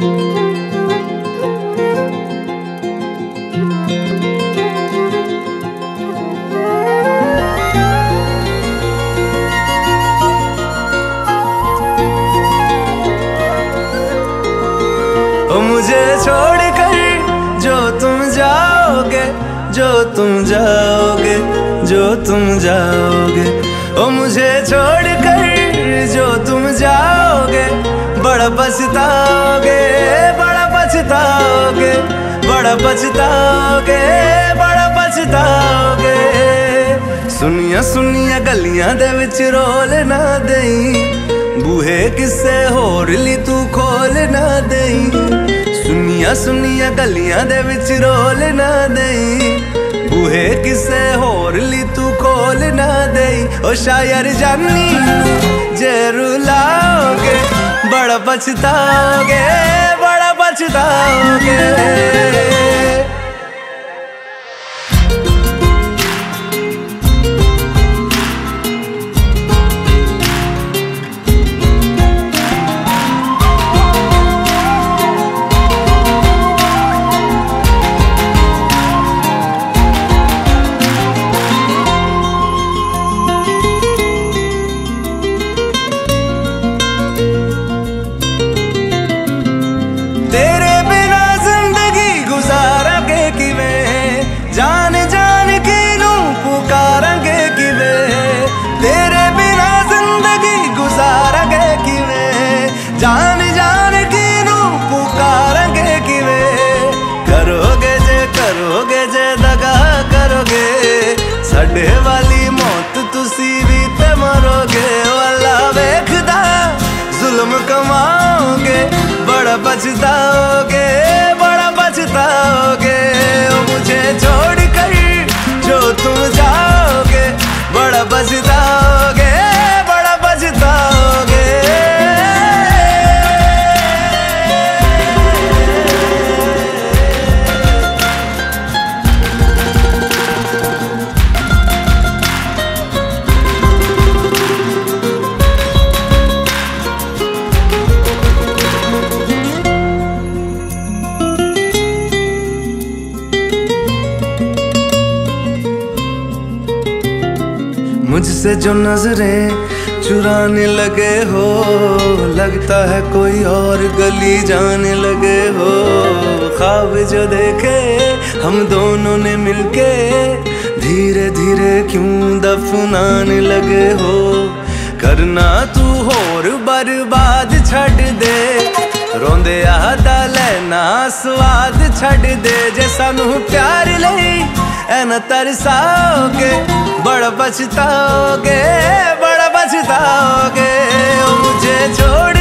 मुझे छोड़ कर जो तुम जाओगे, जो तुम जाओगे, जो तुम जाओगे। ओ मुझे छोड़ कर जो तुम जाओगे, बड़ा पछताओगे, बड़ा पछताओगे, बड़ा पछताओगे, बड़ा पछताओगे। सुनिया सुनिया गलियां दे विच रोल ना देई, बूहे किसे होर ली तू खोल ना देई। सुनिया सुनिया गलियां दे विच रोल ना देई, बूहे किसे होर ली तू खोल ना देई। ओ शायर जानी जे रुलाओगे, बड़ा पछताओगे, बड़ा पछताओगे। साढ़े वाली मौत तुसी भी ते मरोगे, वाला वेखदा जुल्म कमाओगे, बड़ा पछताओगे, बड़ा पछताओगे। मुझे छोड़ कर जो तुम जाओगे, बड़ा पछताओगे, बड़ा पछताओगे। मुझसे जो नजरें चुराने लगे हो, लगता है कोई और गली जाने लगे हो। ख्वाब जो देखे हम दोनों ने मिलके, धीरे धीरे क्यों दफनाने लगे हो। करना तू होर बर्बाद छड़ दे, रोंदे आदा लेना स्वाद छड़ दे। जे सानू प्यार लई ऐ ना तरसाओगे, बड़ा पछताओगे, बड़ा पछताओगे। मुझे छोड़